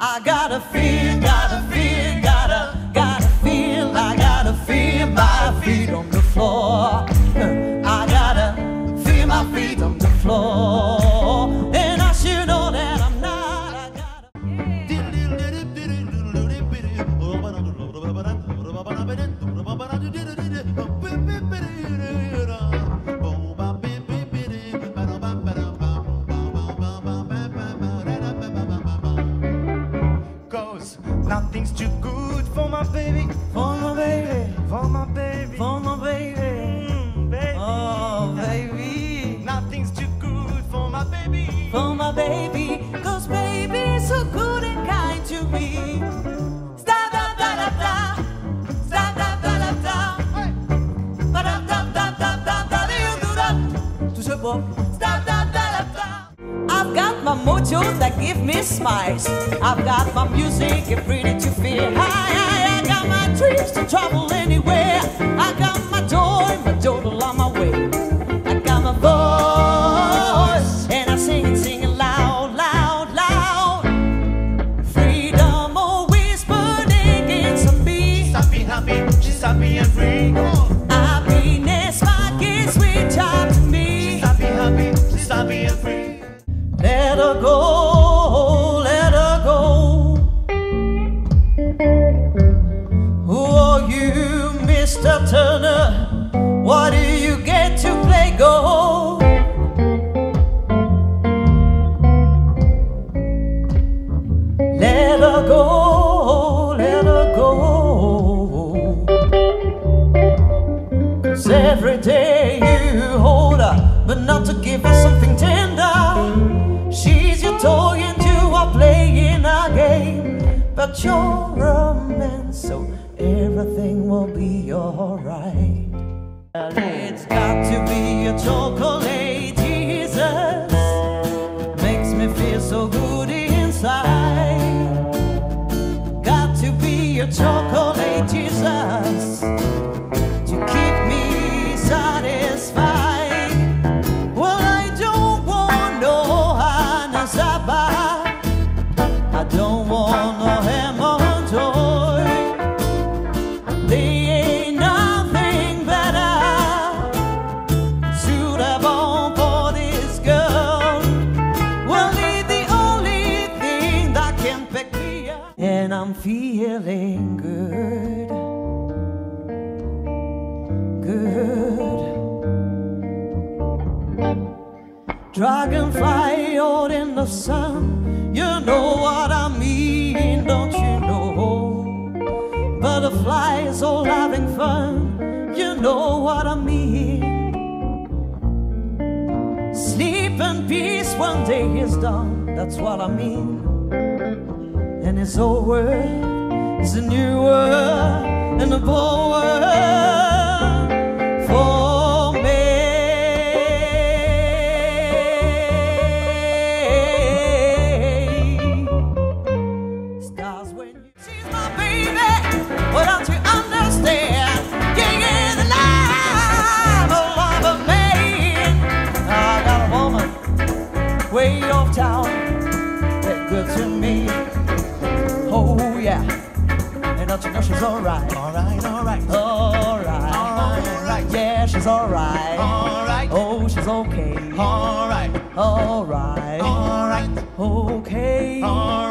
I gotta feel, gotta feel, gotta feel. I gotta feel my feet on the floor. I gotta feel my feet on the floor. And I should know that I'm not. I nothing's too good for my baby, for my baby, for my baby, for my baby, baby. Oh baby, nothing's too good for my baby, for my baby, 'cause baby is so good and kind to me. Da da da da da, da da da da, ba da da da da da da da. Tout ce beau. I've got my mojo that give me smiles. I've got my music and pretty to feel high. I got my dreams to travel anywhere. I got my joy on my way. I got my voice and I sing it, sing it loud, loud, loud. Freedom always burning inside me. She's happy, happy, she's happy and free. Happiness, my kids, sweet child to me. She's happy, happy, she's happy and free. Let her go, let her go. Who are you, Mr. Turner? Why do you get to play go? Let her go, let her go. 'Cause every day you hold her, but not to give her something tender. She's your toy and you are playing our game, but you're a man, so everything will be alright. It's got to be a chocolate, Jesus. Makes me feel so good inside. Got to be a chocolate, Jesus, to keep me satisfied. I don't want no hemorrhoid. They ain't nothing better suitable for this girl. Well, it's the only thing that can pick me up, and I'm feeling good, good. Dragonfly out in the sun, you know what I mean, don't you know? Butterfly is all having fun, you know what I mean. Sleep in peace one day is done, that's what I mean. And it's over, it's a new world, and a bold world for way off town, that good to me. Oh yeah, and don't you know she's alright, alright, alright, alright, alright, yeah, she's alright, alright, oh she's okay, alright, alright, alright, okay, alright.